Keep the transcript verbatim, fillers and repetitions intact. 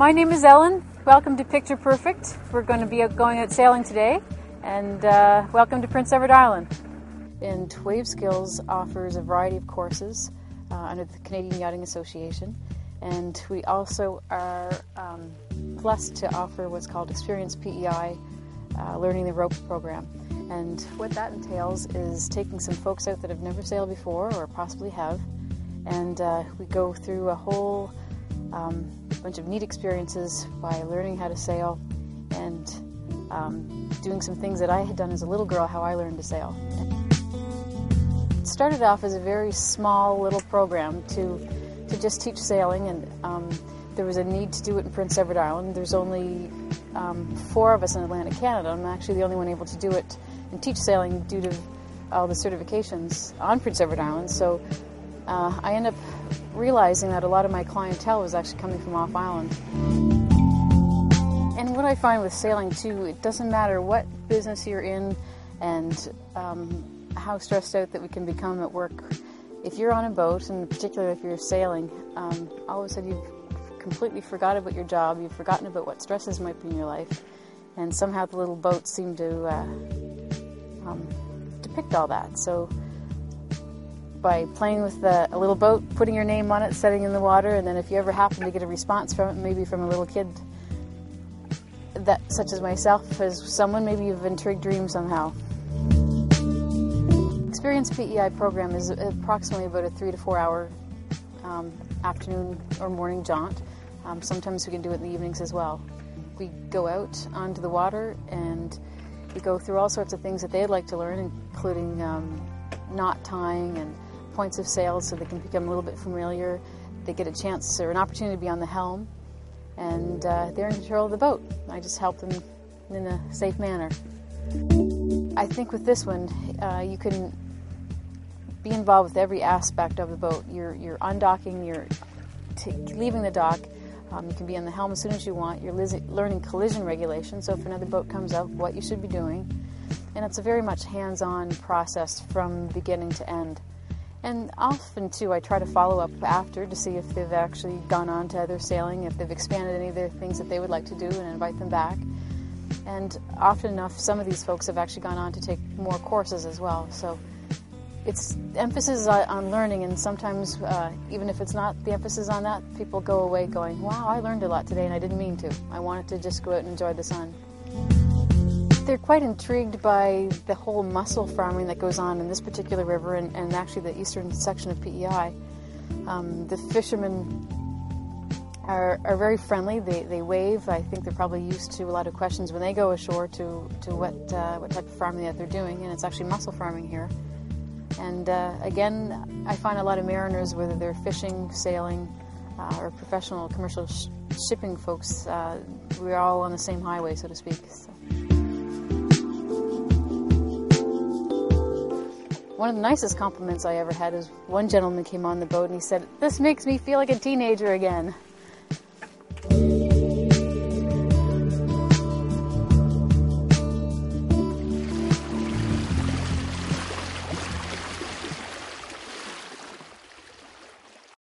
My name is Ellen. Welcome to Picture Perfect. We're going to be out going out sailing today, and uh, welcome to Prince Edward Island. And Wave Skills offers a variety of courses uh, under the Canadian Yachting Association, and we also are um, blessed to offer what's called Experience P E I, uh, Learning the Rope program. And what that entails is taking some folks out that have never sailed before, or possibly have, and uh, we go through a whole um, bunch of neat experiences by learning how to sail and um, doing some things that I had done as a little girl, how I learned to sail. It started off as a very small little program to, to just teach sailing, and um, there was a need to do it in Prince Edward Island. There's only um, four of us in Atlantic Canada. I'm actually the only one able to do it and teach sailing due to all the certifications on Prince Edward Island, so uh, I ended up realizing that a lot of my clientele was actually coming from off-island. And what I find with sailing too, it doesn't matter what business you're in and um, how stressed out that we can become at work. If you're on a boat, and particularly if you're sailing, um, all of a sudden you've completely forgot about your job, you've forgotten about what stresses might be in your life, and somehow the little boats seem to uh, um, depict all that. So, by playing with the, a little boat, putting your name on it, setting in the water, and then if you ever happen to get a response from it, maybe from a little kid that, such as myself, as someone, maybe you've intrigued dreams somehow. Experience P E I program is approximately about a three to four hour um, afternoon or morning jaunt. Um, sometimes we can do it in the evenings as well. We go out onto the water and we go through all sorts of things that they'd like to learn, including um, knot tying and points of sail, so they can become a little bit familiar. They get a chance or an opportunity to be on the helm, and uh, they're in control of the boat. I just help them in a safe manner. I think with this one, uh, you can be involved with every aspect of the boat. You're, you're undocking, you're t leaving the dock, um, you can be on the helm as soon as you want. You're learning collision regulation, so if another boat comes up, what you should be doing. And it's a very much hands-on process from beginning to end. And often, too, I try to follow up after to see if they've actually gone on to other sailing, if they've expanded any of the things that they would like to do, and invite them back. And often enough, some of these folks have actually gone on to take more courses as well. So it's emphasis on learning, and sometimes, uh, even if it's not the emphasis on that, people go away going, wow, I learned a lot today, and I didn't mean to. I wanted to just go out and enjoy the sun. They're quite intrigued by the whole mussel farming that goes on in this particular river, and, and actually the eastern section of P E I. Um, the fishermen are, are very friendly. They, they wave. I think they're probably used to a lot of questions when they go ashore to, to what, uh, what type of farming that they're doing, and it's actually mussel farming here. And uh, again, I find a lot of mariners, whether they're fishing, sailing, uh, or professional commercial sh shipping folks, uh, we're all on the same highway, so to speak. So. One of the nicest compliments I ever had is one gentleman came on the boat and he said, "This makes me feel like a teenager again."